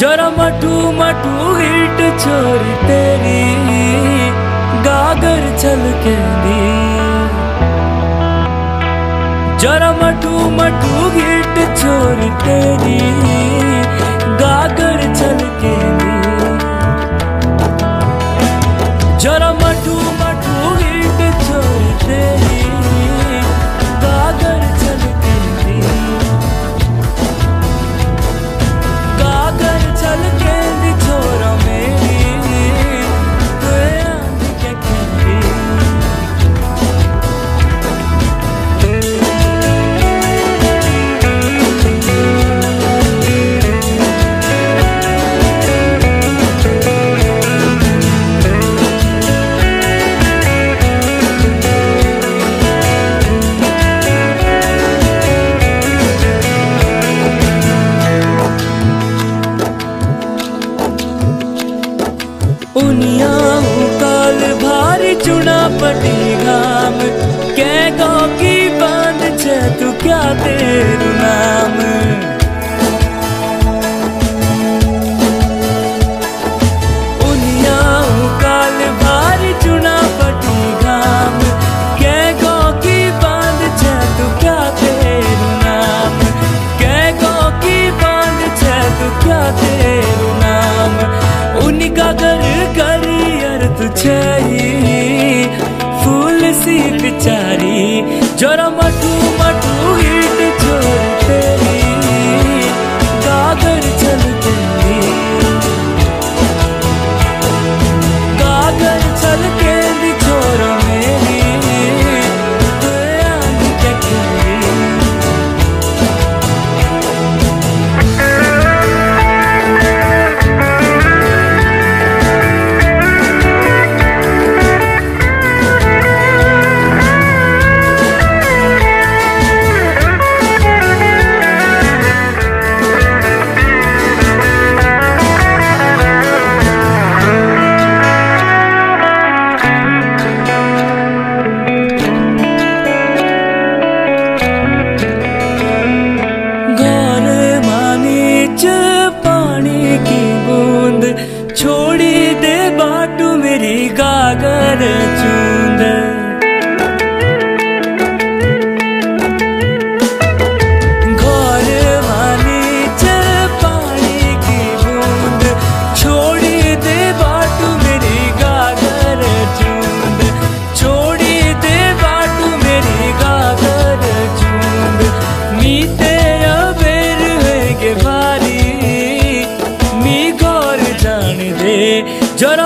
जरा मठू मठू हिट छोरी तेरी गागर छलकेंदी, जरा मठू मठू हिट छोरी तेरी गागर छलकेंदी, जरा मठू मठू हिट छोरी तेरी गागर छलकेंदी, गागर छलकेंदी छोरा मेरी चुना पटी घाम कै गाँव की बांध छे तू क्या तेरू नाम, उनियाऊ काल भारी चुना पटी घाम कै गाँव की बांध छे तू क्या तेरू नाम, कै गाँव की बांध छे तू क्या तेरू नाम, उनका घर करियर तुझे ही फूल सी बिचारी, जरा मठू मठू हिट छोरी तेरी गागर छलकेंदी, गागर छलकेंदी छोरा मेरी जरा